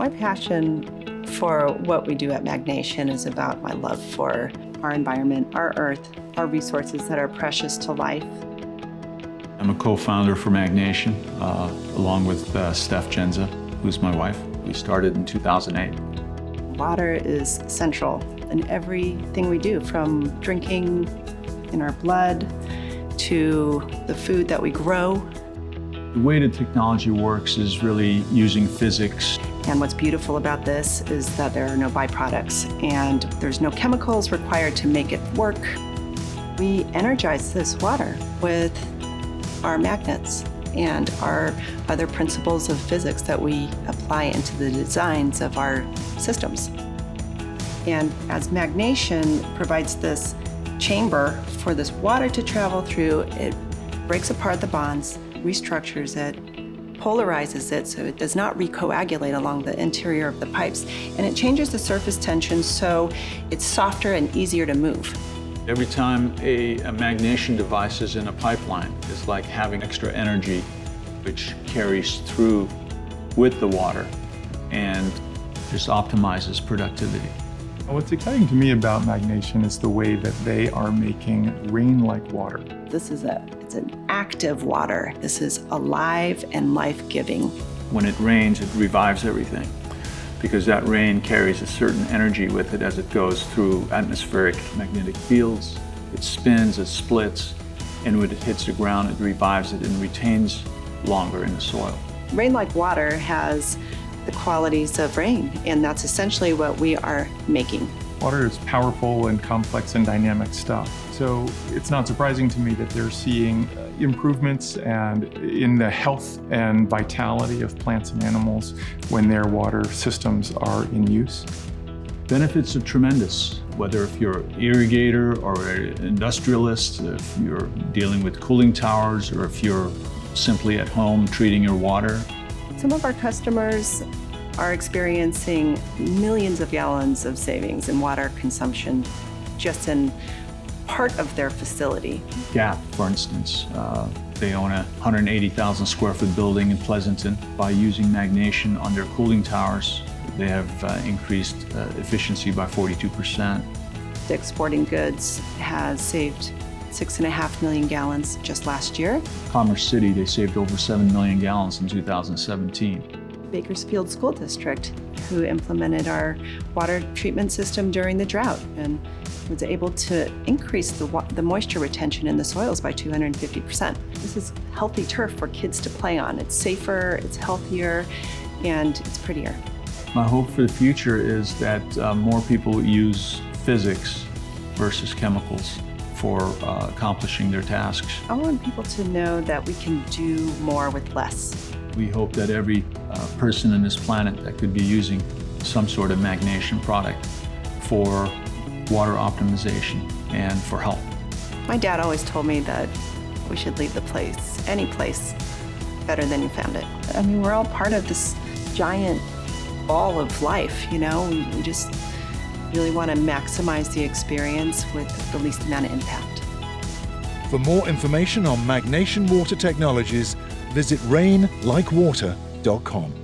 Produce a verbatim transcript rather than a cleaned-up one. My passion for what we do at Magnation is about my love for our environment, our earth, our resources that are precious to life. I'm a co-founder for Magnation, uh, along with uh, Steph Genza, who's my wife. We started in two thousand eight. Water is central in everything we do, from drinking in our blood to the food that we grow. The way the technology works is really using physics. And what's beautiful about this is that there are no byproducts and there's no chemicals required to make it work. We energize this water with our magnets and our other principles of physics that we apply into the designs of our systems. And as Magnation provides this chamber for this water to travel through, it breaks apart the bonds, restructures it, polarizes it so it does not recoagulate along the interior of the pipes, and it changes the surface tension so it's softer and easier to move. Every time a, a Magnation device is in a pipeline, it's like having extra energy which carries through with the water and just optimizes productivity. What's exciting to me about Magnation is the way that they are making rain-like water. This is a, it's an active water. This is alive and life-giving. When it rains, it revives everything, because that rain carries a certain energy with it as it goes through atmospheric magnetic fields. It spins, it splits, and when it hits the ground, it revives it and retains longer in the soil. Rain-like water has the qualities of rain, and that's essentially what we are making. Water is powerful and complex and dynamic stuff, so it's not surprising to me that they're seeing improvements and in the health and vitality of plants and animals when their water systems are in use. Benefits are tremendous, whether if you're an irrigator or an industrialist, if you're dealing with cooling towers, or if you're simply at home treating your water. Some of our customers are experiencing millions of gallons of savings in water consumption just in part of their facility. Gap, for instance, uh, they own a one hundred eighty thousand square foot building in Pleasanton. By using Magnation on their cooling towers, they have uh, increased uh, efficiency by forty-two percent. Dick's Sporting Goods has saved six and a half million gallons just last year. Commerce City, they saved over seven million gallons in two thousand seventeen. Bakersfield School District, who implemented our water treatment system during the drought and was able to increase the, the moisture retention in the soils by two hundred fifty percent. This is healthy turf for kids to play on. It's safer, it's healthier, and it's prettier. My hope for the future is that uh, more people use physics versus chemicals for uh, accomplishing their tasks. I want people to know that we can do more with less. We hope that every uh, person on this planet that could be using some sort of Magnation product for water optimization and for health. My dad always told me that we should leave the place, any place, better than you found it. I mean, we're all part of this giant ball of life, you know? We, we just, really want to maximize the experience with the least amount of impact. For more information on Magnation Water Technologies, visit rain like water dot com.